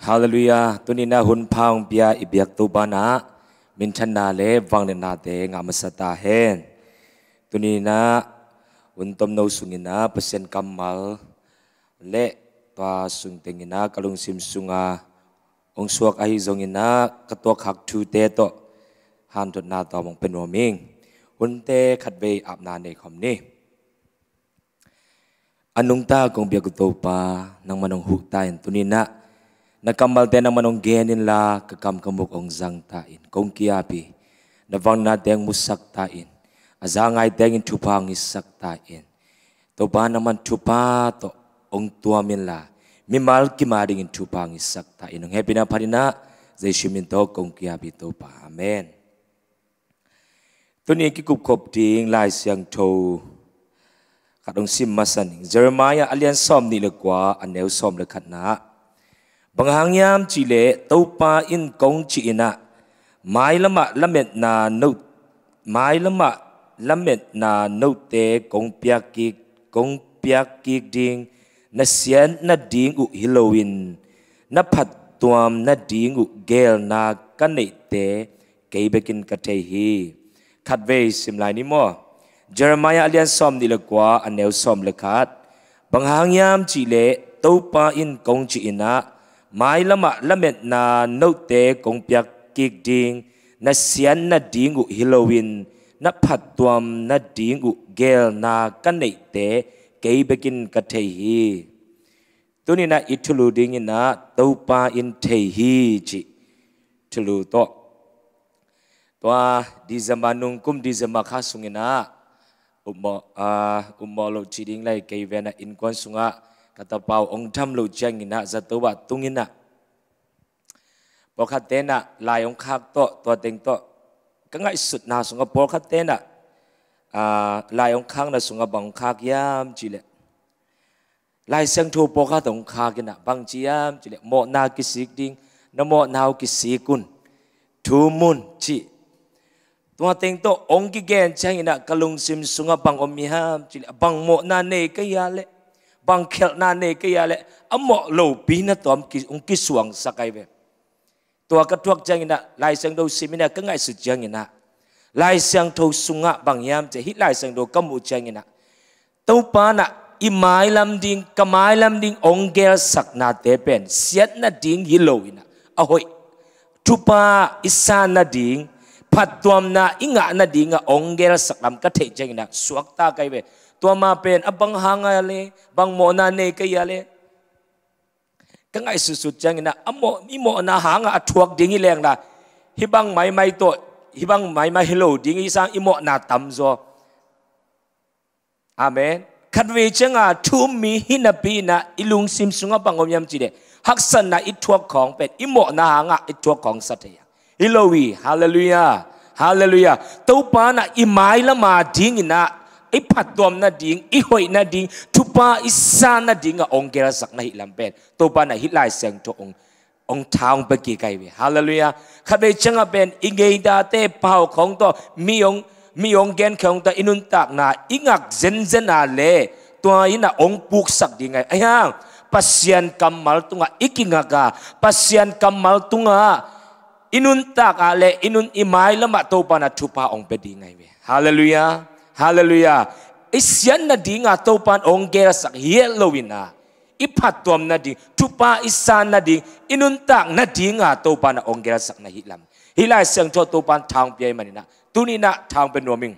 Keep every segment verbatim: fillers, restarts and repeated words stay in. Haleluya, tunina hun paung pia ibiak tubana minchana le wangna te ngamasata hen. Tunina untom no sungina pesen kamal le tua sungtengina kalung simsunga ong suak ahi zongina ketuak hak tu te to han to na to mong penoming unte khatbe apna ne khom ni. Anung ta kong biak topa nang manong huk ta en tunina Nakamal tena manonggenin la kakam kamuk ong zang tain. Kong kiapi, navang na teng musak tain. Azangay tengin chupang isak tain. Toba naman chupato ong tuamin la. Mimal kimaringin chupang isak tain. Ang hepi na parina, zayshiminto kong kiapi toba. Amen. Tunin kikupkop ding lai siyang chow. Katong simmasan. Jeremiah alian som nilagwa, anew som lakat na. Panghangyam chile topa in kong chiina mai lama lamet na no mai lama lamet na note kong piaki kong piaki ding na sian na ding u hilowin na phat tuam na ding u gel na kanete keibekin katehi khatve simlai ni mo Jeremiah alian som nilakwa anew som lekat panghangyam chile topa in kong chiina mai lama lamet na note kong piak kik ding na sian na ding u hilowin na phat tuam na ding u gel na kanei te kei bekin katehi tunina itulu ding ina topa in thei hi chi tulu to toa di zamanung kum di zamakha sungina ummo a ummo lo chi ding lai kei vena in kon sunga kata pau ong tham lo jang ina zatowa tungina pokatena lai ong khak to to teng to kangai sut na sunga pokatena a lai ong khang na sunga bang khak yam chile lai sang tho poka tong khak ina bang chiam chile mo na kisik ding namo nau kisikun thu mun chi to teng to ong ki gen chang ina kalung sim sunga bang om mi ham chile bang mo na nei ka ya le bang khel na ne ke ya le amok lo pi na tom ki ung ki suang sakai ve tua ka tuak jang ina lai sang do simina ka ngai su jang ina lai sang tho sunga bang yam che hi lai sang do kamu jang ina to pa na i mai lam ding ka mai lam ding ong gel sak na te pen siat na ding hi lo ina a hoi tu pa isan na ding phat tuam na inga na ding a ong gel sak lam ka the jang ina suak ta kai ve tua ma pen abang hanga le bang mo na ne ka ya le ka ngai su su chang na amo mi mo na hanga athuak ding i leng la hi bang mai mai to hi bang mai mai hello ding i sang i mo na tam zo amen khatwe changa thu mi hina pi na ilung sim sunga bangom yam chi de haksan na i thuak khong pen i mo na hanga i thuak khong sathaya ilowi hallelujah hallelujah to pa na i mai la ma ding na I patom na ding, I hoi na ding, tupa isa na ding ong gerasak na hilampen. Tupa na hilai sang to ong ong taong bagi kaiwe. Hallelujah. Kabe changa ben ingay date pao kong to miong miong gen kong to inuntak na ingak zen zen ale tua ina ong puksak dingay. Ayang pasyan kamal tunga ikingaga pasyan kamal tunga inuntak ale inun imay lama tupa na tupa ong bedi ngaiwe. Hallelujah. Haleluya. Isyan na ding atau pan onggera sak hielowina. Ipatom na ding. Tupa isan na ding. Inuntak na ding atau pan onggera sak na hilam. Hilai sang to topan tang piay manina. Tunina tang penoming.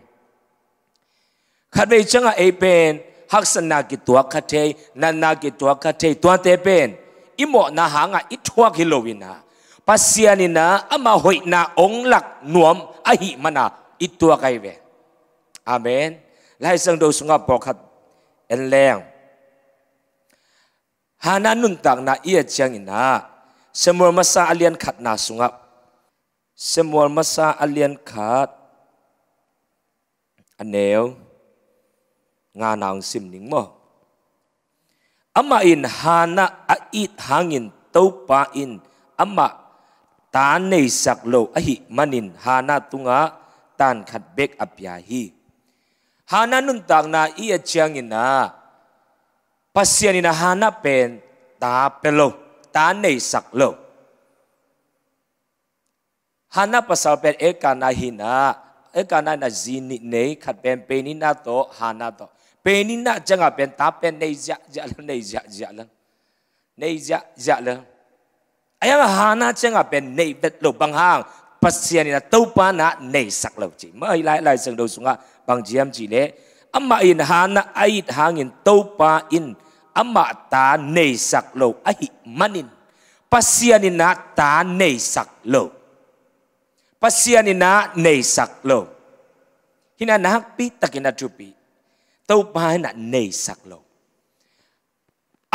Kadwe changa epen. Haksan na kitua katei. Nan na kitua katei. Tuan tepen. Imo na hanga ituak hilowina. Pasianina ama hoi na onglak nuam ahi mana. Ituak kaiwe. Amen. Lai sang do sunga pokat en leng. Hana nuntang na iya jang ina. Semua masa alian kat na sunga. Semua masa alian kat. Aneo. Nga na ang simning mo. Amain hana ait hangin taupain. Ama tanay saklo ahi manin hana tunga tan kat bek apyahi. Hana nuntang na iya changin na pasianin na hana pen ta pelo tanei saklo. Hana pasal pen ekana hina, ekana na zini nei kat pen penina to hana to. Penina janga pen tapen nei ja jalan nei ja jalan. Nei ja jalan. Ayang hana janga pen nei betlo banghang. Pasian ina topa na nei saklo ji. Mai lai lai sang do sunga bang jiam ji le. Amma in hana ait hangin topa in amma ta nei saklo ahi manin. Pasianina ta nei saklo. Pasianina nei saklo. Hina nahak pi takina tupi. Topa na nei saklo.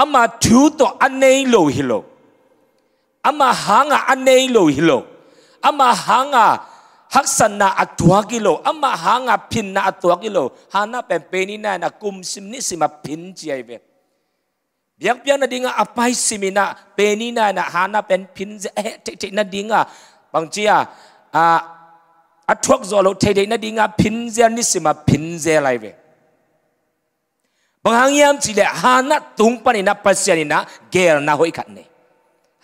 Ama tu to anei lo hilo. Ama hanga anei lo hilo. Ama hanga haksana atuagilo. Ama hanga pinna atuagilo. Hana pempenina na kumsimni sima pinjiaive. Biang-biang na dinga apai simina penina na hana penpinze eh tek-tek na dinga bangcia Uh, atuak zolo tede na dinga pinzel ni sima pinzel laive. Banghangyam chile hana tungpani na pasiani na gel na hoi katne.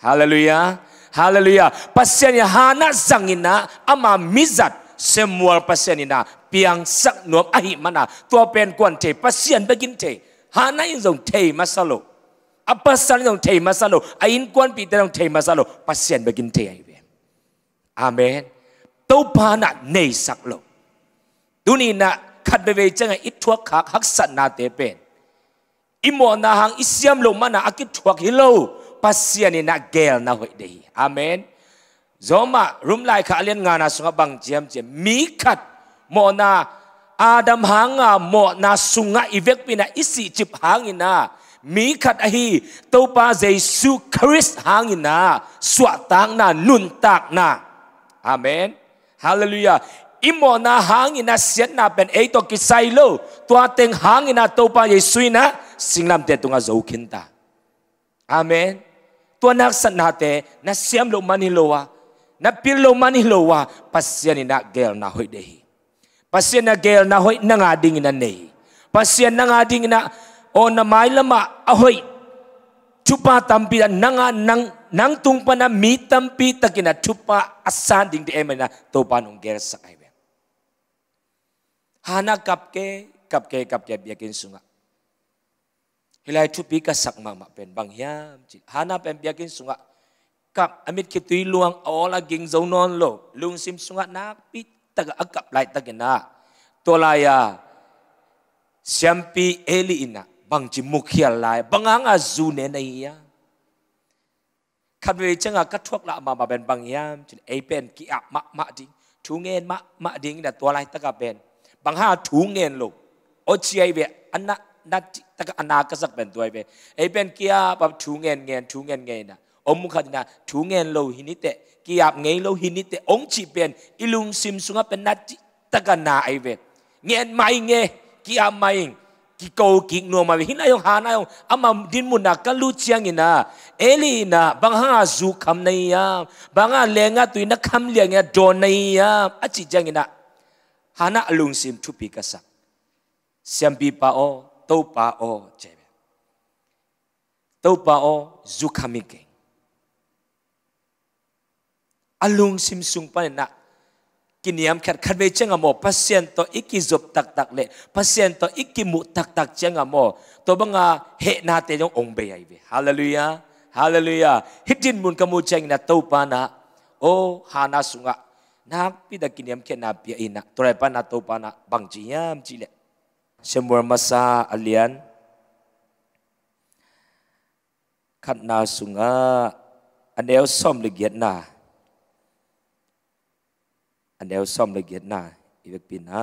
Haleluya, haleluya. Pasiani hana zangina ama mizat semua pasiani na piang sak nuam ahi mana tua pen kuante pasian beginte hana inzong tei masalo. Apa sani zong tei masalo? Ain kuan pite zong tei masalo pasian beginte aive. Amen. Topa na nei saklo. Dunina kadbewe janga ituak hak haksa na tepen. Imo na hang isiam lo mana akituak hilo. Pasiani na gel na hoi dehi. Amen. Zoma rumlai ka alien ngana sunga bang jam jam. Mikat mo na adam hanga mo na sunga ivek pina isi cip hangina. Mikat ahi topa Yesus Kristus hangina. Suatang na nuntak na. Amen. Haleluya. Imo na hangina sian na pen eito kisai lo. Tua teng hangina topa Yesus na singlam te tunga zau kinta. Amen. Tua naksan nate na siam lo maniloa. Na pil lo maniloa. Pasian na gel na hoi dehi. Pasian na gel na hoi nangading na nei. Pasian nangading na o na mai lama ahoi. Cupa tampila nanga nang nang tungpa na mitampi takina cupa asanding di emena topa nung gersak aibe. Hana kapke kapke kapke biakin sunga. Hilai cupi kasak mama pen bang yam. Hana pen biakin sunga. Kap amit kitui luang ola ging zaunon lo. Lung sim sunga nak pit taga akap lai takina. Tolaya siampi eli ina. Bang jimukial lai banganga zune na iya. Kadwe cenga katuak la mama ben bang yam chin apen ki ap mak mak ding thu ngen mak mak ding da tua lai taka ben bang ha thu ngen lo o chiai be anna na taka anna kasak ben tuai be apen kia pap thu ngen ngen thu ngen ngen na om mukadina thu ngen lo hinite ki ap ngei lo hinite ong chi ben ilung sim sunga pen nat taka na ai be ngen mai nge ki ap mai Kau kik nuama hina yong hana yong amam din muna kalu ciang ina eli na bangha zu kam naiya bangha lenga tu ina kam liang ya don naiya aci jang ina hana alung sim tupi kasak siampi pa o tau pa o cebe tau pa o zu kamike alung sim sung pa na kiniam kat kat be chenga mo pasien to iki zop tak tak le pasien to iki mu tak tak chenga mo to banga he na te jong ong be ai be haleluya haleluya hitin mun kamu cheng na to pa na o hana sunga nak pi da kiniam ke na pi ina to pa na to pa na bang jiam ji le semua masa alian kat na sunga anel som le giat na Andel som lagi na ibek pina.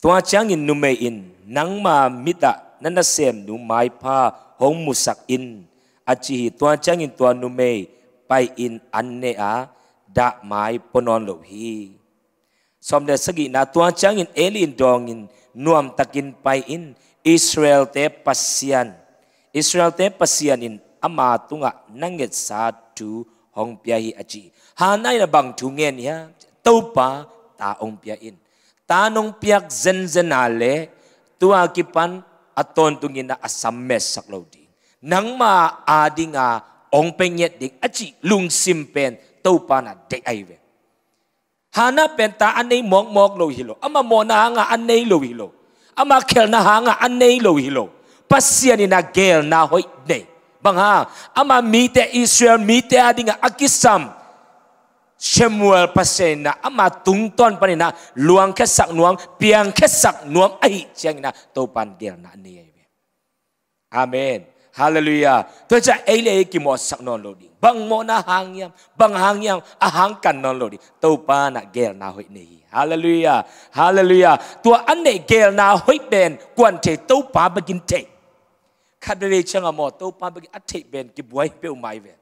Tua changin numein nang ma mita nanasem numai pa hong musak in acihi tua changin tua numei pai in anne a da mai ponon lohi. Somde segi na tua changin elin dongin nuam takin pai in Israel te pasian. Israel te pasianin ama tunga nanget satu Hong piahi aci. Hanai na bang tungen ya. Topa taong piahin. Tanong piak zen zenale. Tua kipan aton tungina asames saklaudi. Nang ma adi nga ong penyet dik aci lung simpen topa na dek aiwe. Hana penta anei mok mok lo hilo. Ama mona hanga anei lo hilo. Ama kel na hanga anei lo hilo. Pasiani na gel na hoi ne. Bangha ama mite Israel mite adi nga akisam. Shemuel pasena ama tungton panina luang kesak nuang piang kesak nuang ai ciang na topan gel na ne. Amen. Haleluya. Toja ele ki mo sak non lo ding. Bang mo na hang yang, bang hang yang ahang kan non lo ding. Topa na gel na hoi ne. Haleluya. Haleluya. Tua ane gel na hoi ben kuan te topa begin te. Kadere ciang amo topa begin ate ben ki buai pe umai ben.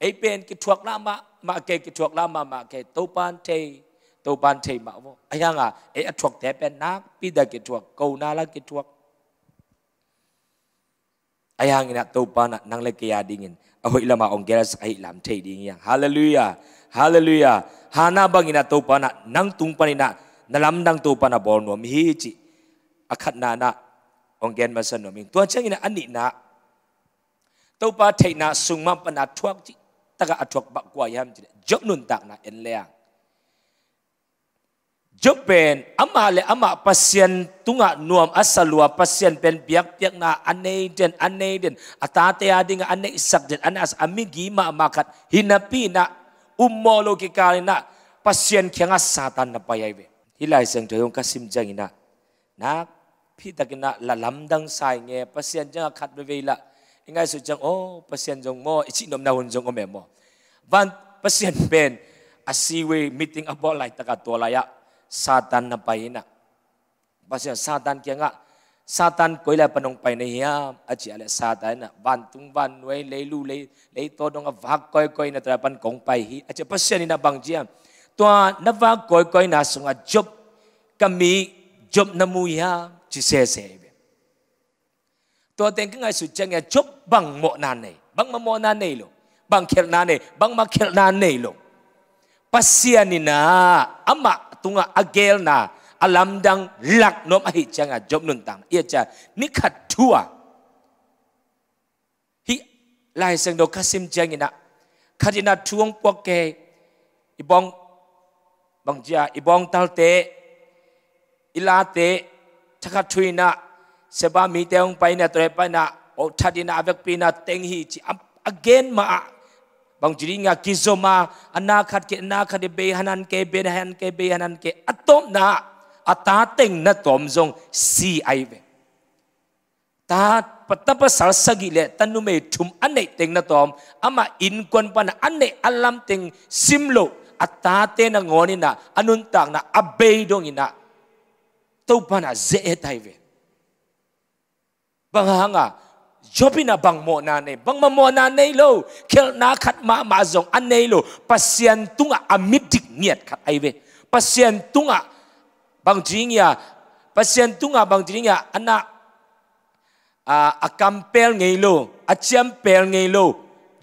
Ei ben ki tuak lama ma ke ki tuak lama ma ke topan te topan te ma wo ayanga e atuak te ben nak pida ki tuak kau na la ki tuak ayang ina topan nang le kia dingin ahoi lama ong gelas ai lam te ding yang haleluya haleluya hana bang ina topan nang tung panina nalam nang topan na bol nom hi chi akhat na na ong gen masan nom tua chang ina ani na topa te na sungma pana tuak chi taka atok bakwa yam tidak jok nun tak na en leang jok pen ama le ama pasien tunga nuam asalua pasien pen piak piak na anei den anei den atate ading anei sak den anas amigi ma makat hinapi na ummologi kalina pasien khenga satan na payaiwe hilai sang thoyong kasim jangina nak pitakina lalamdang sai nge pasien jang khat bewela ingai sujang oh pasien jong mo ichi nom naun jong ome mo van pasien ben asiwe meeting about like takatolaya satan na paina pasien satan kianga satan koila panong paina hiam achi ale satan na van tung van noi lelu le le to dong avak koi koi na trapan kong pai hi achi pasien ina bangjiam tua na va koi koi na sunga job kami job namu ya chi se se tua tengkeng ai sujang ya job bang mo nane bang mo nane lo bang kel nane bang ma kel nane lo pasianina ama tunga agel na alam dang lak nom ai changa job nun tang ia cha nikhat thua hi lai sang do kasim jangina khadina thuang poke ibong bangjia ibong talte ilate thakathuina seba mi teong paina tre paina o thadina avek pina tenghi chi again ma bang jiringa kizoma anakhat ke anakhat be hanan ke be han ke be hanan ke atom na ata teng na tom jong si ai ve ta patap sal sagile tanume thum anei teng na tom ama in kon pan anei alam teng simlo ata te na ngoni na anun tak na abei dong ina to pana ze tai ve bang hanga jobina bang mo nane bang ma mo nane lo kel na khat ma ma jong anei lo pasien tunga amidik niat khat aiwe pasien tunga bang jingya pasien tunga bang jingya ana a kampel ngei lo a champel ngei lo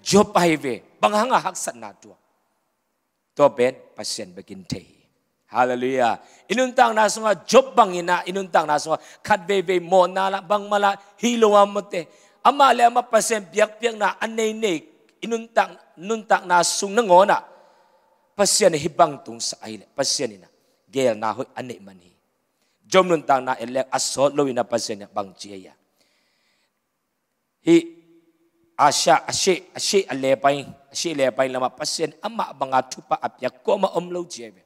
job aiwe bang hanga hak sat na tu to ben pasien begin te haleluya inuntang na sunga job bang ina inuntang na sunga khat ve ve mo na la bang mala hilowa mate ama le ama pasem piak piak na anei ne inuntang nuntang na sung na ngona pasien hibang tung sa aile pasien ina gel na hoi anei mani jom nuntang na elek asot lowina pasien bang chia hi asya ashe ashe ale pai ashe le pai lama pasien ama banga thupa apyak ko ma om lo jebe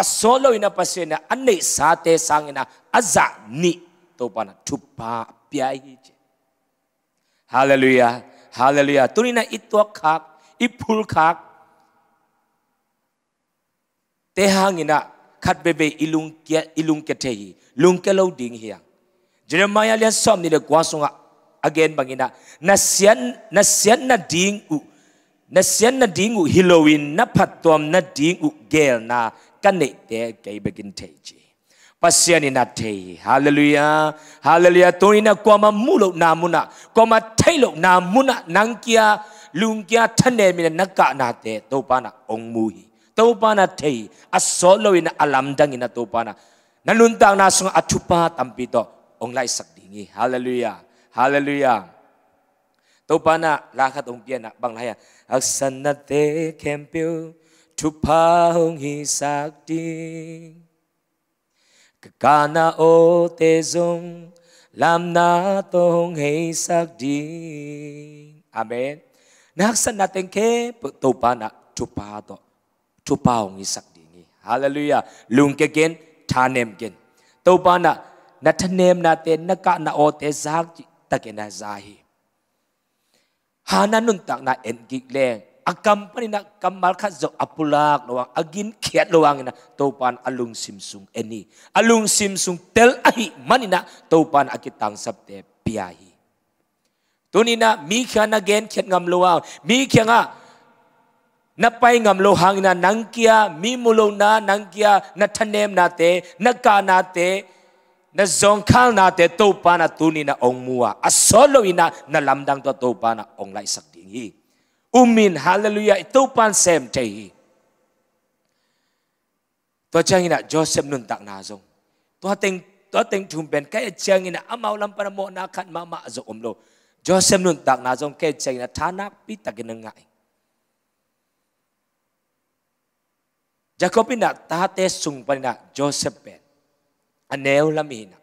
asolo ina pasena anei sate sangina aza ni topana thupa piai haleluya haleluya tunina itwa khak ipul khak te hangina khatbebe ilung kia ilung ketehi lungkelo ding hiang jeremiah lian som ni le kwasunga again bangina nasian nasian na ding u nasian na ding u hilowin na phatom na ding u gel na kanete kei begin teji pasiani na te haleluya haleluya toina kwama mulo namuna kwama thailo namuna nangkia lungkia thane mina nakka na te topana ongmuhi topana te asoloina alamdangina topana nanunta na sunga athupa tampito ong lai sak dingi. Haleluya. Haleluya. Topa na lakat ong pian na bang laya. Aksana te kempil tupa ong hisak ding. Kekana o tezong lam na tong hisak ding. Amen. Naksan natin ke topa na tupa to. Tupa ong hisak dingi. Haleluya. Lungkegen tanem gen. Topa na natanem natin nakana o tezak takena zahi. Hana nuntak na engik leng. Agam pa na kamal kazok apulak luang. Agin kiat luang na. Topan alung simsung eni. Alung simsung tel ahi manina. Topan akitang sabte piyahi. Tunina mi kya na gen kiat ngam luang. Mi kya nga. Napay ngam luang na nangkia. Mi mulong na nangkia. Natanem nate. Nagka nate. Na zongkal nate topa na tunina ong mua. Asolo ina na lamdang to topa na ong lai sakdinghi. Umin, hallelujah, topan sem tehi. To jangina Joseph nuntak na zong. To ateng, to ateng tumben kaya jangina amaw lampana mo na kan mama zo omlo. Joseph nuntak na zong kaya jangina tanak pitagin nga. Jacob ina tate sungpanina Joseph ben. Aneo lamina.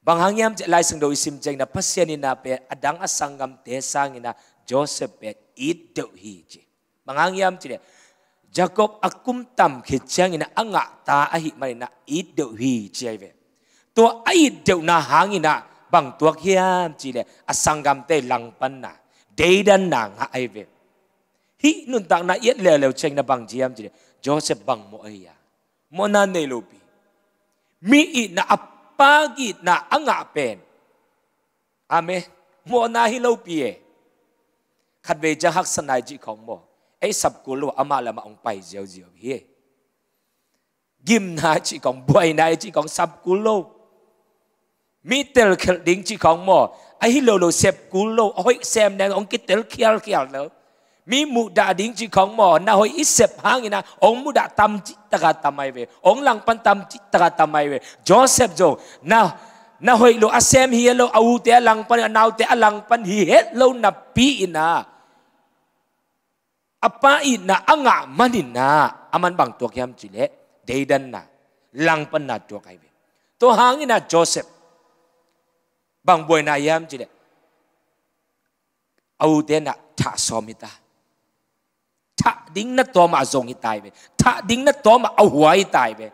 Banghangyam lai sang do isim jeng na pasiani na pe adang asanggam tesang ina Joseph pe ideu hiji. Banghangyam cile Jacob akum tam kejang ina angak ta ahi marina ideu hiji ai ve. To ideu na hangina bang tuak hiam cile asanggam te lang panna deidan nang ai ve. Hi nun tak na iet lelew jeng na bang jiam cile Joseph bang mo ai ya. Mo na nei lobi. Mi na apagit na angapen. Ame, mo na hilaw piye. Kadwe jahak sanay jikong mo. Ay sabkulo amala maong pay ziyaw ziyaw hiye. Gim na jikong, buhay na jikong sabkulo. Mi tel kel ding jikong mo. Ay hilaw lo sabkulo. Hoy sem na ong kitel kial kial lo. Mi muda ding jikong mo. Na hoy isep hangin na ong muda tam jikong. Tagatamaiwe, ong lang pantam tagatamaiwe. Joseph jo na na hoy lo asem hiya lo awute lang pan anaute alang pan hihet lo na piina apain na anga manina aman bang tuak yam chile deidan na lang pan na tuak aiwe. To hangin na Joseph bang boy na yam chile awute na ta somita. Tak ding na to ma zong itai be. Tak ding na to ma awai itai be.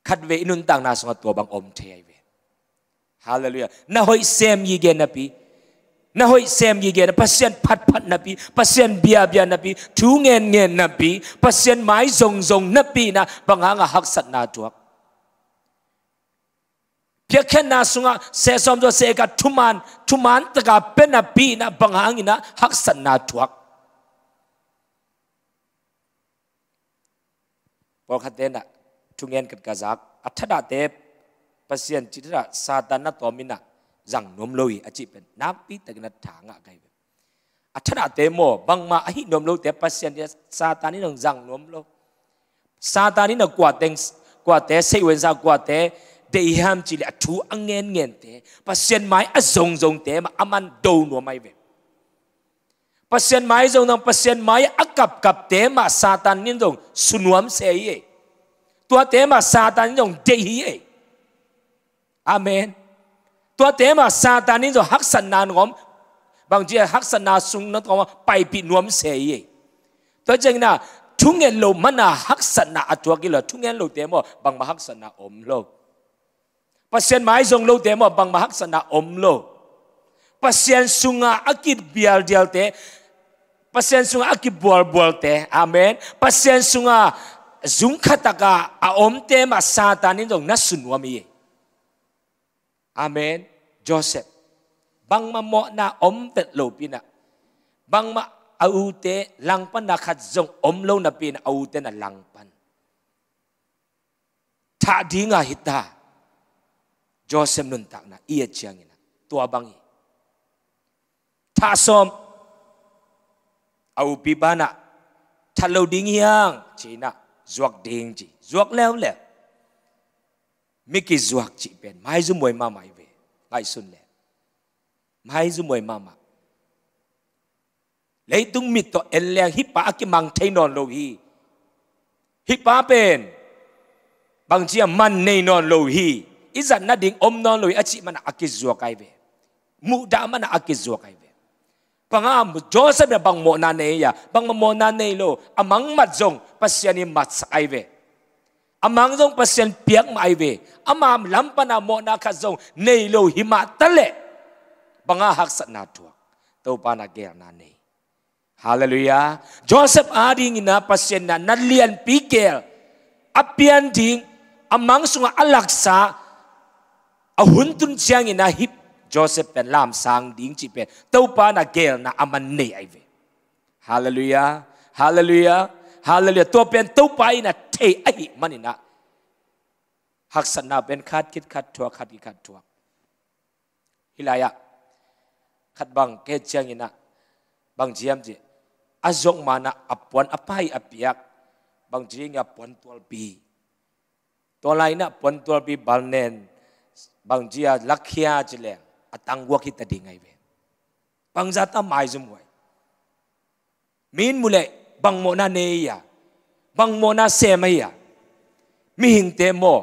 Kadwe inun tang na songa to bang om thei be. Hallelujah. Na hoi sem yi gen na pi. Na hoi sem yi gen pasien phat phat na pi. Pasien bia bia na pi. Thu ngen ngen na pi. Pasien mai zong zong na pi na banganga hak sat na tuak. Piakan na sunga sesom do seka tuman tuman taka penapi na banghangin na haksan na tuak. Pagkatena tungen kat kazak atada te pasien citra satan na tomina zang nomloi acipen napi tagna thanga kaibe. Atada te mo bangma ahi nomlo te pasien satani nang zang nomlo. Satani na kuateng kuate seiwenza kuate deham cili atu angen ngen te pasien mai azong zong te ma aman do no mai ve pasien mai zong nang pasien mai akap kap te ma satan nin dong sunuam se ye tua te ma satan nin dong dehi ye. Amen. Tua te ma satan nin dong hak san nan ngom bang je hak san na sung na ngom pai pi nuam se ye to jeng na thungen lo mana hak san na atwa ki lo thungen lo te mo bang ma hak san na om lo. Pasien mai zong lo te mo bang mahak sana om lo. Pasien sunga akit bial dial te. Pasien sunga akit bual bual te. Amen. Pasien sunga zung kataka a om te ma satanin dong nasunwami. Amen. Joseph. Bang ma mo na om te lo pina. Bang ma au te langpan na khat zong om lo na pina au te na langpan. Ta di nga hita. Joseph nuntak na iya ciangina tua bangi tasom au pibana thalo ding hiang china zuak ding ji zuak lew lew Miki zuak chi pen mai zu moi mama ibe lai sun le mai zu moi mama lei tung mit to elle hi pa ki mang thein non lo hi hi pa pen bang chi man nei non lo hi izan na ding om non lo hi achi man aki zuak ai be mu da man aki zuak ai be pangam Joseph na bang mo na nei ya bang mo na nei lo amang mat jong pasiani mat sai be amang zong pasien piak mai be amam lampa na mo na kha zong nei lo hima tale banga hak sat na tu to pa na ge na nei haleluya Joseph ading na pasien na nalian pikel apian ding amang sunga alaksa ahuntun siang na hip Joseph pen lam sang ding chi pen to pa na ge na aman nei ai be haleluya haleluya haleluya to pen to pa na ai ai manina hak sana ben khat kit khat thua khat kit khat thua hilaya khat bang ke changina bang jiam ji azong mana apon apai apiak bang jinga pon tol pi tolaina pon tol pi balnen bang jia lakhia chile atangwa ki tadingai be bang jata mai jumwai min mule bang mona neya bang mona semaya mi hing te mo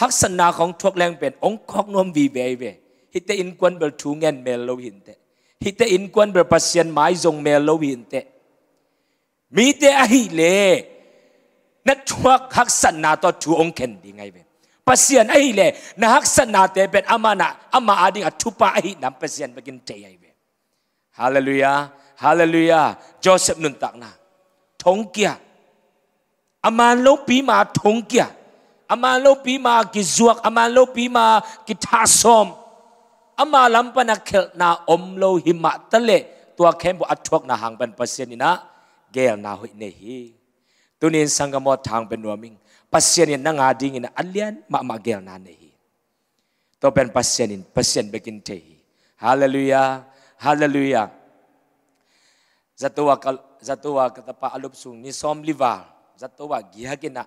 hak sanna khong thok leng pen ong khok nom vi ve ve hite in kwan bel thu ngen mel lo hin te hite in kwan bel pasien mai jong mel lo hin te mi te a hi le na thok hak sanna to thu ong khen di ngai ve pasien a hi le na hak sanna te pen amana ama ading a thupa a hi nam pasien begin te ai ve hallelujah hallelujah Joseph nun tak na thong kia aman lo pi ma thong kia aman lo pi ma ki zuak aman lo pi ma ki thasom ama lampa na khel na om lo hima tale tua khem bo athok na hang ban pasien ina gel na hoi ne hi tunin sangamo thang ben warming pasien in nanga ding in alian ma ma gel na ne hi to ben pasien in pasien begin te hi hallelujah hallelujah zatwa kal zatwa katapa alup sung ni som liwa Zatowa gihagina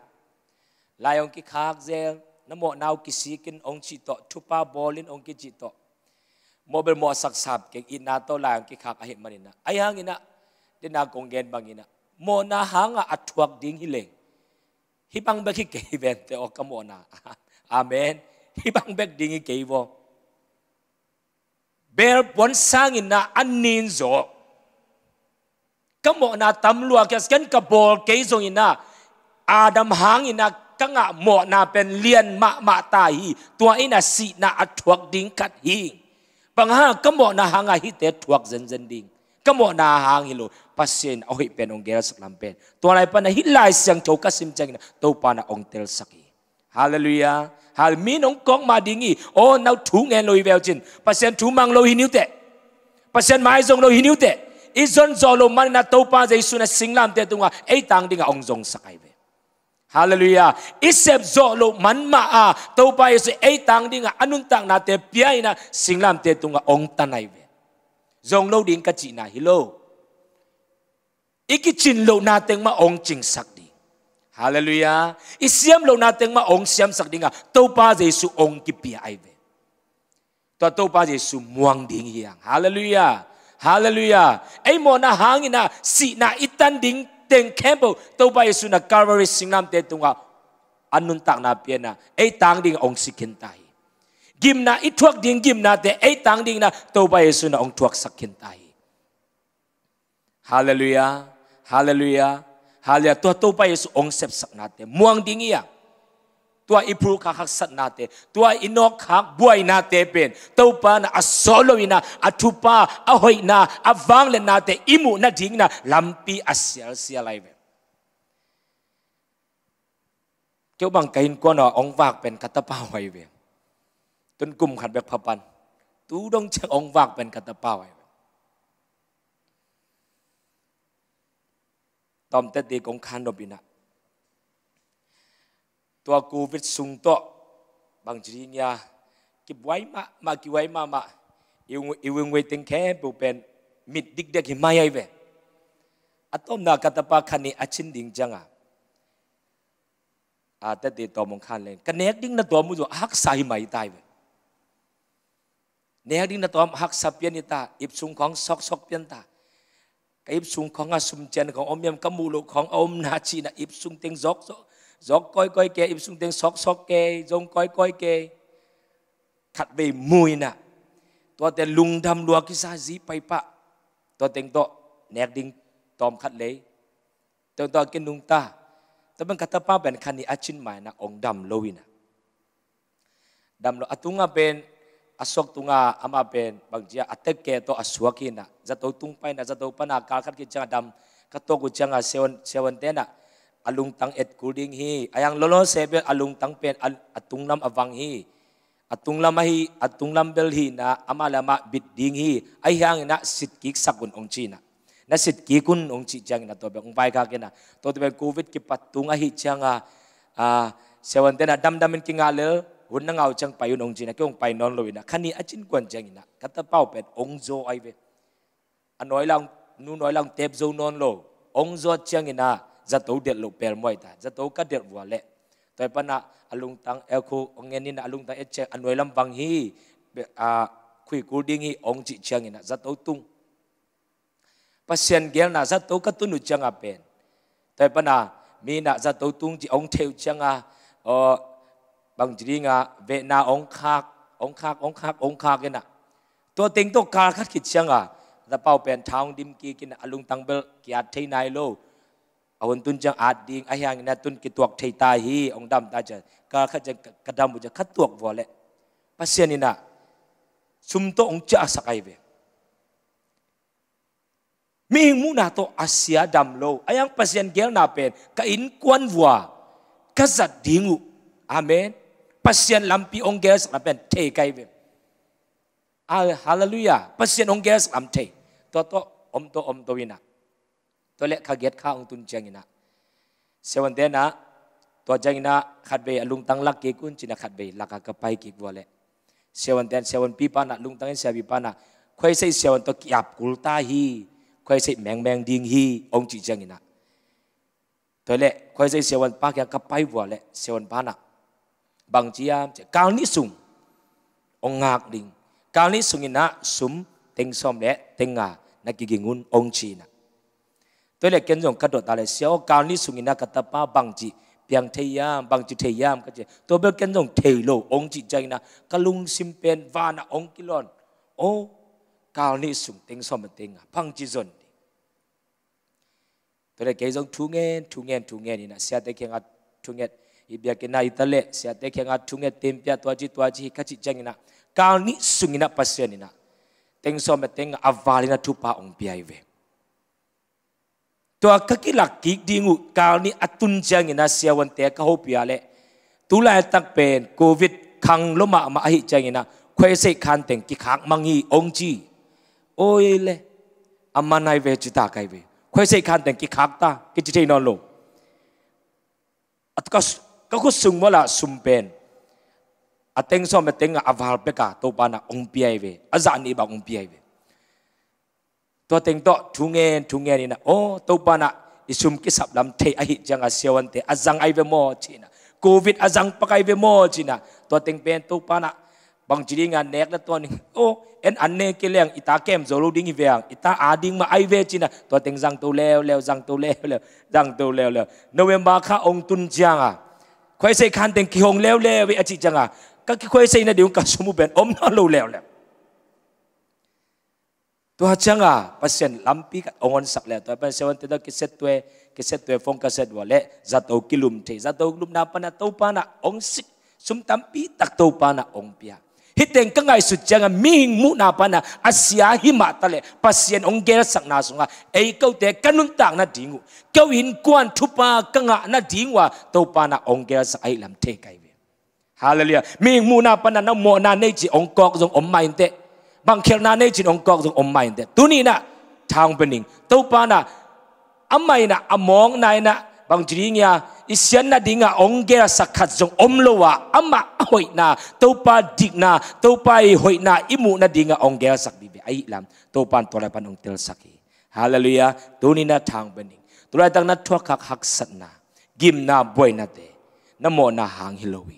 layong ki khak zel namo naw kisikin ong chito thupa bolin ong ki chito mobel mo sak sap ke inato layong ki khak ahit manina ayangina dina konggen bangina mo na hanga athuak ding hileng hibang beki ke event o kamona amen hibang bek ding ke wo ber bonsangina annin zo kamona tamlua kasken kabol keizong ina adam hang ina kanga mo na pen lian ma ma ta hi tua ina si na athuak ding kat hi pangha kamona hanga hi te thuak zen zen ding kamona hang hilo pasien au hi pen ongel saklam pen tua lai pan hi lai siang thoka sim chang to pana ongtel saki hallelujah hal min ong kong ma dingi o nau thu ngen loi wel chin pasien thu mang lo hi niu te pasien mai jong lo hi niu te izon zolo manina topa Yesu na singlam te tunga ei tang dinga ongjong sakai be hallelujah isep zolo manma a topa Yesu ei tang dinga anun tang na te piaina singlam te tunga ong tanai be zong lo ding ka chi na hilo ikichin lo na teng ma ong ching sak di hallelujah isiam lo na teng ma ong siam sak dinga topa Yesu ong ki pi ai be to topa Yesu muang ding hiang hallelujah hallelujah ei mo na hangina si na itan ding teng kembo topa Yesu na Calvary singlam te tunga anun tak na piena ei tang ding ong sikin tai gimna ithuak ding gimna te ei tang ding na topa Yesu na ong thuak sakin tai hallelujah hallelujah hallelujah to topa Yesu ong sep sakna te muang ding ia tua ipul khak sat na te tua inok khak buai na te pen topa na asolowina athupa ahoina awang le na te imu na ding na lampi asial sia laive keu bang kain ko na ong wak pen katapa hoi ve tun kum khat bek phapan tu dong chang ong wak pen katapa hoi tom te ti kong khan robina tua covid sung to bang jirinya ki buai ma ma ki buai ma ma iung iung waiting camp pen mit dik dak himai ve atom na katapa khani achin ding janga Ada di tomong kalen, connecting na tuamu tuh hak sahi mai tai be. Connecting na tuam hak sapian ita, ip sung kong sok sok pian ta. Ip sung kong asum jen kong om yam kamulu kong om naci na ip sung teng zok zok zok koi koi ke ip sung teng sok sok ke zong koi koi ke. Kat be mui na, tua te lung dam dua kisah zi pai pa, tua teng to connecting tom kat lei, teng to kinung ta. Tapi kata apa ben kani acin mana ong dam lowina. Dam lo atunga ben asok tunga ama ben bagja atek ke to aswakina. Zato tungpai na zato pana kalkat kijang dam kato kijang sewan sewan tena alung tang et kuling hi ayang lolo sebe alung tang pen atung lam avang hi atung lam hi atung lam bel hi na ama lama bit ding hi ayang na sitkik sakun ong China. Nasit kikun ong cijang na tobe ong pai kakena to tobe covid ki patunga hi changa a sewantena damdamin ki ngalel hun ngau chang payun ong jina ki ong pai non loina khani achin kon jangina kata pau pet ong zo aibe anoi lang nu noi lang tep zo non lo ong zo changina zato det lo per moita zato ka det wale toy pana alung tang elko ong enina alung tang etche anoi lam bang hi a khui kuding hi ong chi changina zato tung pasien gel na zato katunu changa pen tai pana mi na zato tung ji ong theu changa o bang jringa ve na ong khak ong khak ong khak ong khak kena to ting to kar khat khit changa da pau pen thang dim ki kin alung tang bel kya thei nai lo awon tun chang at ding a hyang na tun ki tuak thei tai hi ong dam ta cha kar khat kadam bu cha khat tuak wole pasien ina sum to ong cha sakai ve Mingmu na to Asia damlo, ayang pasien gel na pen, kain kuan vua, kazat dingu, amen. Pasien lampi ongges na pen, te kaibe. Hallelujah, pasien ongges am te, toto om to om to wina, to lek kaget ka ong tun jangina. Sewan tena, to jangina katbe alung tang lak kekun, cina katbe lakakapai kekwale. Sewan ten sewan pipa na lung tangin sebi pana, kwe se sewan to kiap kultahi. Koi se meng meng ding hi ong chi jang ina tole koi se sewan pak ya kapai wale sewan bana bang jiam che kang ni sung ong ngak ding kang ni sung ina sum teng som le tenga na ki gingun ong chi na tole ken jong kadot ale seo kang ni sung ina katapa bang ji piang theyam bang ji theyam ka che to be ken jong thei lo ong chi jang na kalung simpen wana ong kilon o kang ni sung teng som tenga bang ji zon Tole keizong tungen tungen tungen ina siate kenga tunget ibia kena itale siate kenga tunget tempia tuaji tuaji kachi jangina kalni sungina pasianina tengso meteng avalina tupa ong piaive to kakilak kik dingu kalni atun jangina siawante ka hopiale tulai tak pen covid khang loma ma hi jangina khwese khan teng ki khak mangi ongji oile amanai ve chita kaive Kau saya ikan dan kikakta, kecil non lo. Atau kau kau semua lah sumpen. Ateng so meteng aval peka, topa na umpiai be, azan iba umpiai be. Tua teng to tungen tungen ina, oh topa na isum kisap lam teh ahit jangan siawan teh azang ibe mo cina, covid azang pakai ibe mo cina. Tua teng pen topa na bang jiringan nek la tuan oh. En anne keleng ita kem zolo ding veang ita ading ma aive china to teng jang to leo leo jang to leo leo jang to leo leo november kha ong tun janga khoi sei khan teng ki hong leo leo a chi janga ka ki khoi sei na diu ka sumu ben om na lo leo leo to janga pasien lampi ka ongon sak le to pa seven te da ki set twe ki set twe phong ka set wale zato kilum the zato kilum na pa na to pa na ong sik sum tampi tak to pa na ong pia Hiteng kengai sujanga ming mu na pana Asia hima tale pasien onggel sak nasunga ei kau te kanun tak na dingu kau in kuan thupa kanga na dingwa to pana onggel sak ai lam te kai be haleluya ming mu na pana na mo na nei ji ongkok jong om main te bang khel na nei ji ongkok jong om main te tuni na thang bening to pana amai na among nai na bang jiringa Isian na dinga onggera sakat jong omlowa ama hoi na topa digna topa hoi na imu na dinga onggera sak bibi ai lam topan tolapan ong tel saki haleluya tunina thang bening tulai tang na thwak hak hak satna gimna boina te namo na hang hilowi.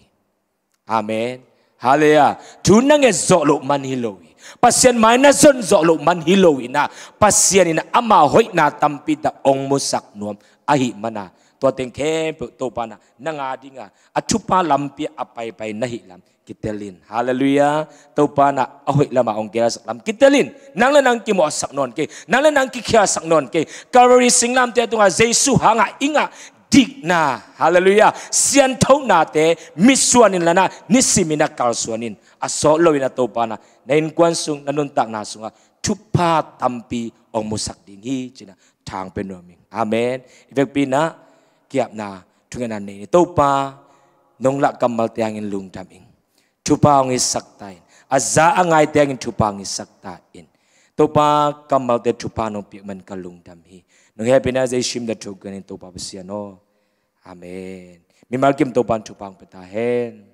Amen. Haleya. Tunang e zolok man hilowi. Pasien maina zon zolok man hilowi na. Pasien ina ama hoi na tampita ong musak nuam. Ahi mana. Tua tengkem topa na. Nangadi nga. Acupa lampi apai pai nahi lam. Kitelin. Haleluya. Topa na ahoy lama ong kira saklam. Kitelin. Nangla nang kimo asak non ke. Nangla nang kikia asak non ke. Karori singlam te tunga Jesu hanga inga. Digna, haleluya, sian tau nate, misuanin lana, nisimina kalsuanin, asolowin atau pana, nain kuansung, nanuntak nasunga, tupa tampi ong musak dinghi, cina, tang penoming, amen, ibek pina, kiap na, tunganan ini, topa, nonglak kamal tiangin lung daming, tupa ong isaktain, azza angai tiangin tupa ong isaktain, topa kamal te tupa nong pikman kalung damhi. Nunghepina zai shim da choganin topa besiano. Amen. Mimalkim topan chupang petahen.